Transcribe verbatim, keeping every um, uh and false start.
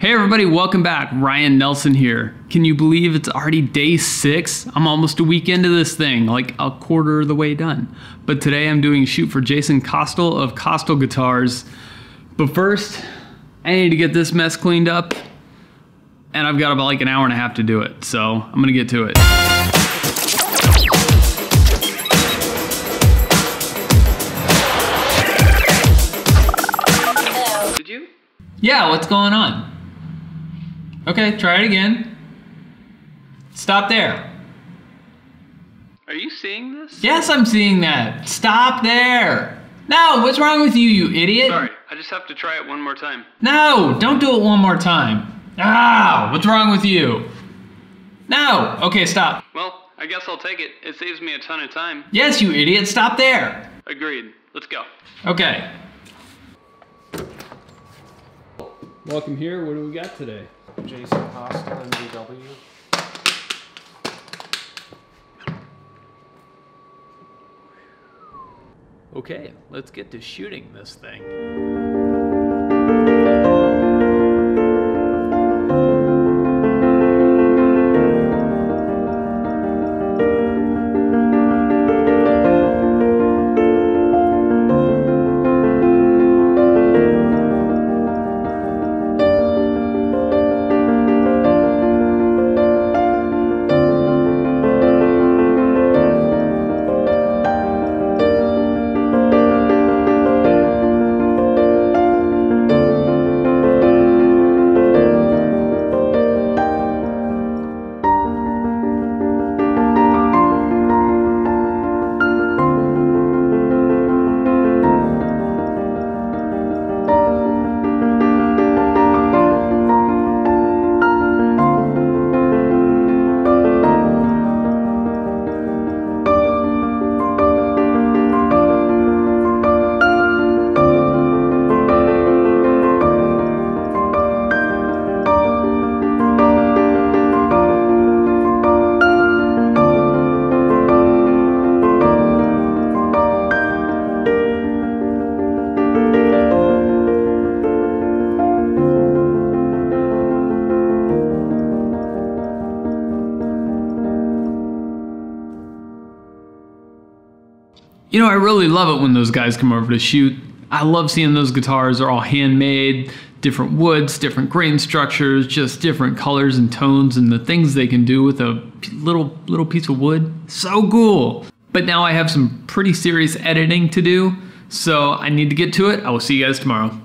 Hey everybody, welcome back. Ryan Nelson here. Can you believe it's already day six? I'm almost a week into this thing, like a quarter of the way done. But today I'm doing a shoot for Jason Kostal of Kostal Guitars. But first, I need to get this mess cleaned up, and I've got about like an hour and a half to do it. So I'm gonna get to it. Did you? Yeah, what's going on? Okay, try it again. Stop there. Are you seeing this? Yes, I'm seeing that. Stop there. No, what's wrong with you, you idiot? Sorry, I just have to try it one more time. No, don't do it one more time. Ah, what's wrong with you? No, okay, stop. Well, I guess I'll take it. It saves me a ton of time. Yes, you idiot, stop there. Agreed, let's go. Okay. Welcome here, what do we got today? Jason Kostal, M D W. Okay, let's get to shooting this thing. You know, I really love it when those guys come over to shoot. I love seeing those guitars are all handmade, different woods, different grain structures, just different colors and tones and the things they can do with a little, little piece of wood. So cool. But now I have some pretty serious editing to do, so I need to get to it. I will see you guys tomorrow.